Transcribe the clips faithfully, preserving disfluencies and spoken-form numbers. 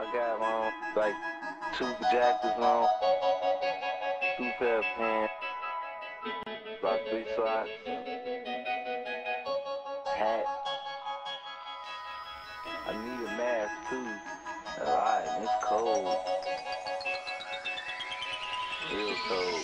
I got on like two jackets on, two pair of pants, about three socks, hat. I need a mask too. Alright, it's cold. Real cold.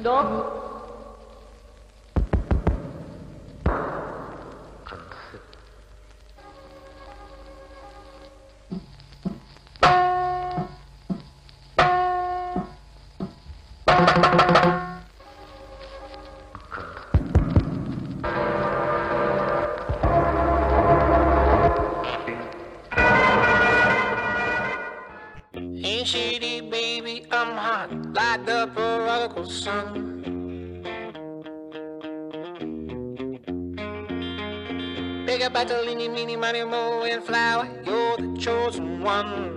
No. The prodigal son. Big up at the leany, meeny, money, moe, and flower. You're the chosen one.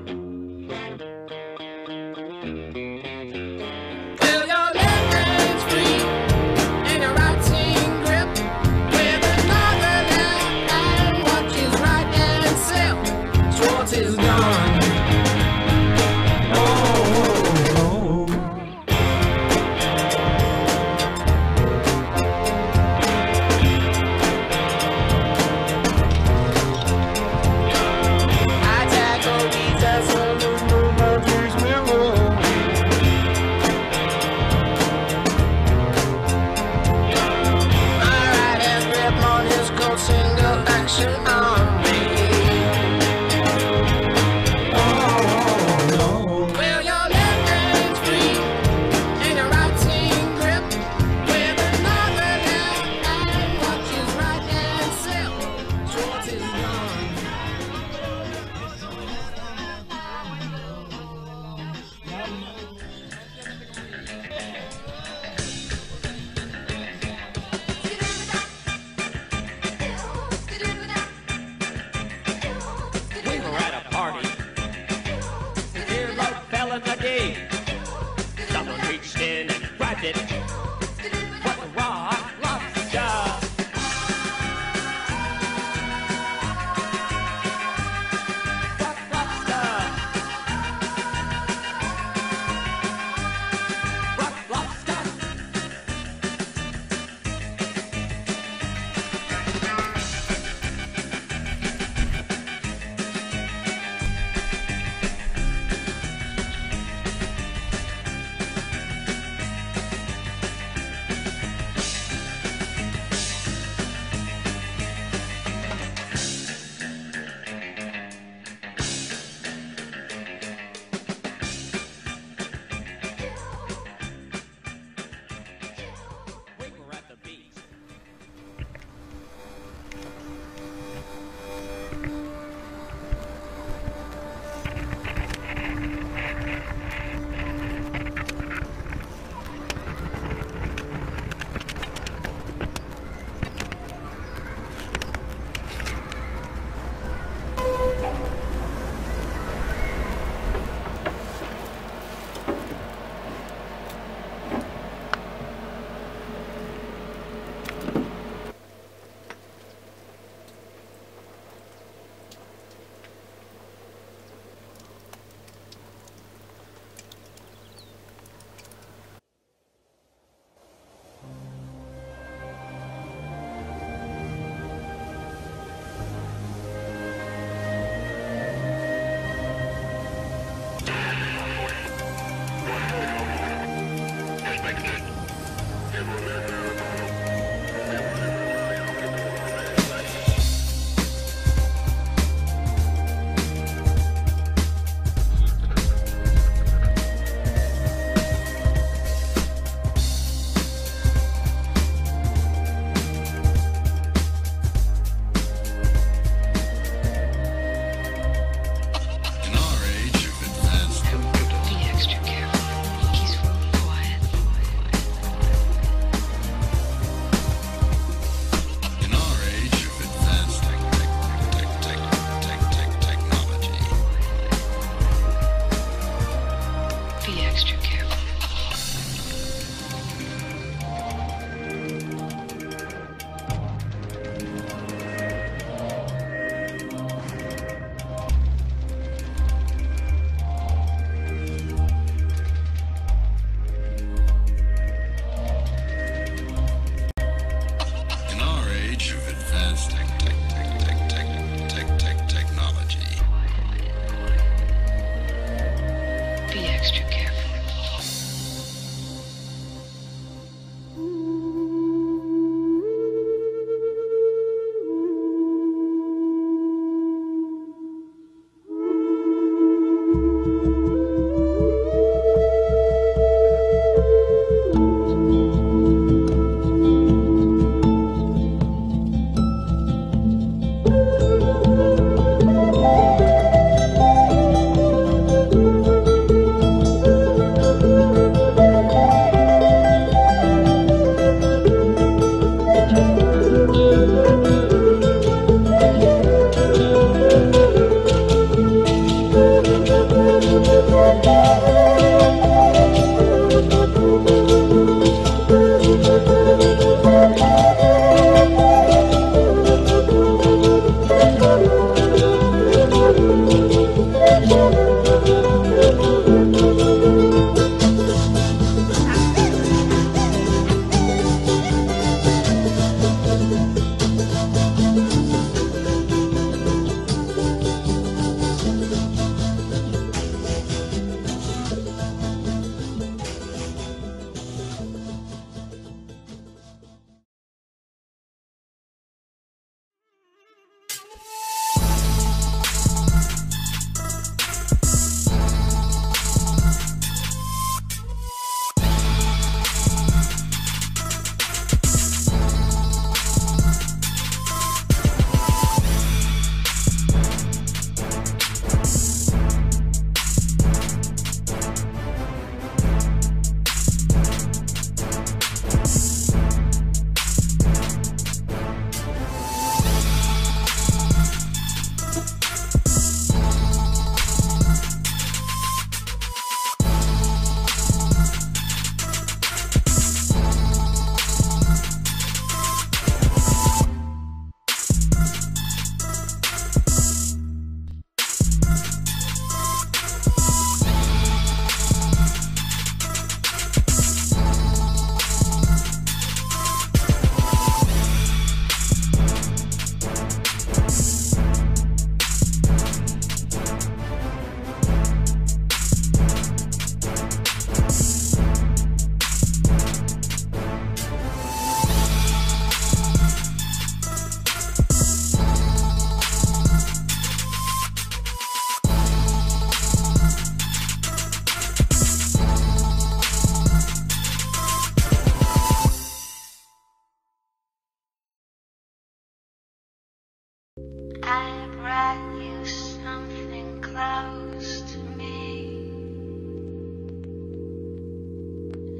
I brought you something close to me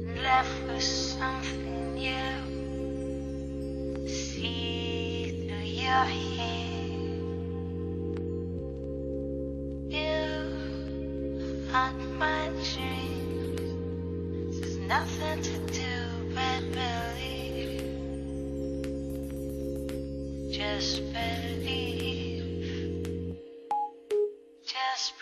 and left with something new. See through your hand. You haunt my dreams. There's nothing to do but believe. Just believe. Yes.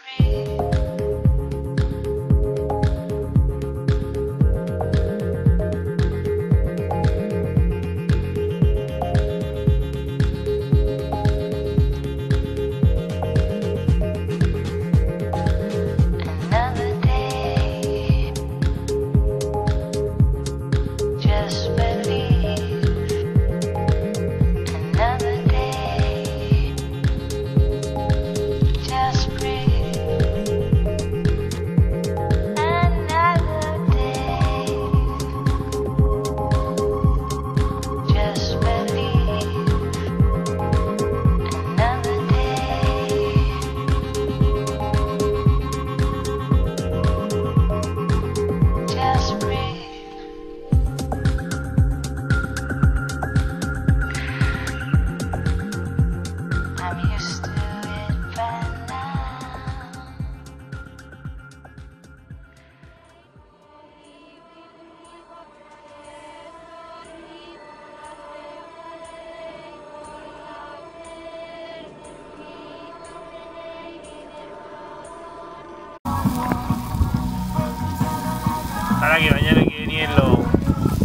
hay que bañar aquí ni en los,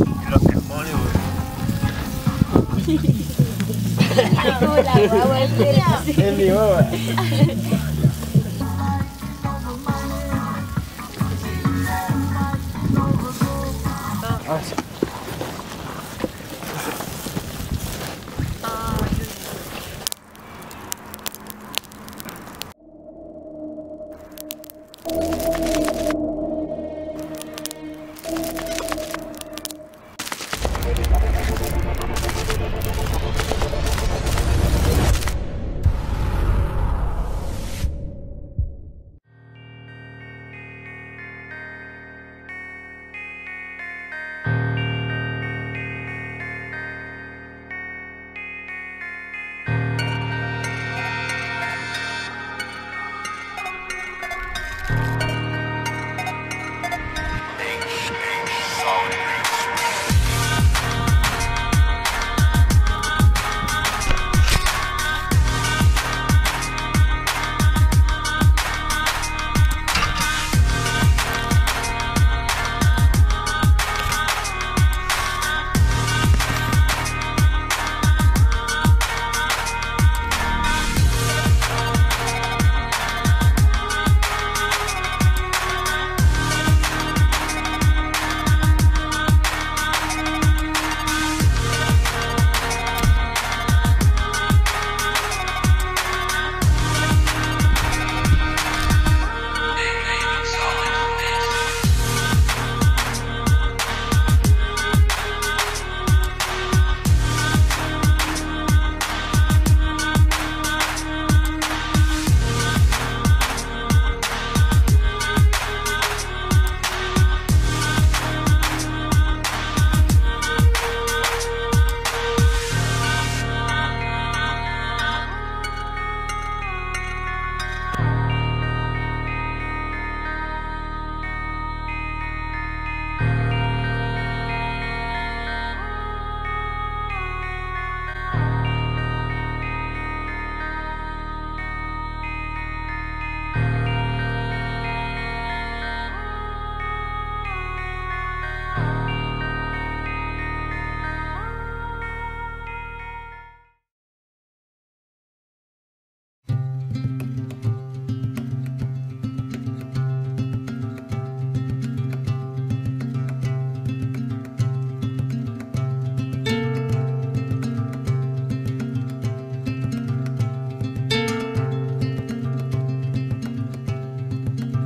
en los cajones, güey. Es mi boba.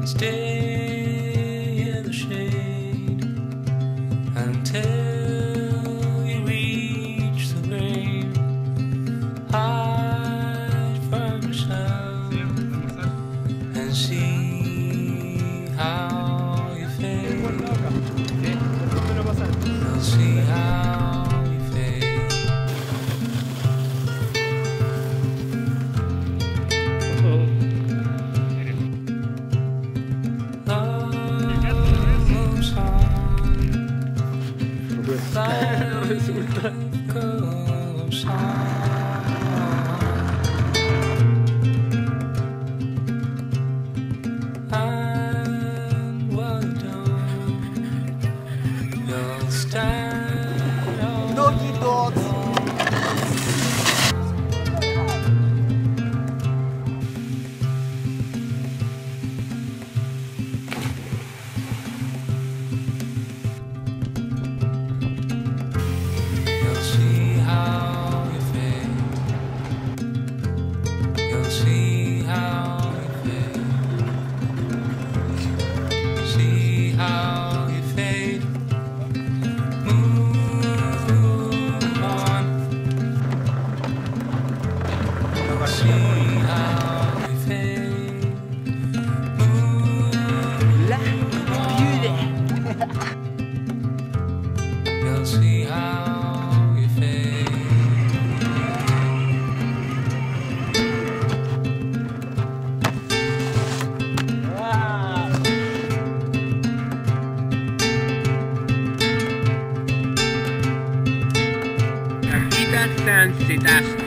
Stay in the shade until you reach the grave. Hide from yourself and see how you feel. You'll see how. Resulta. No, you don't. That's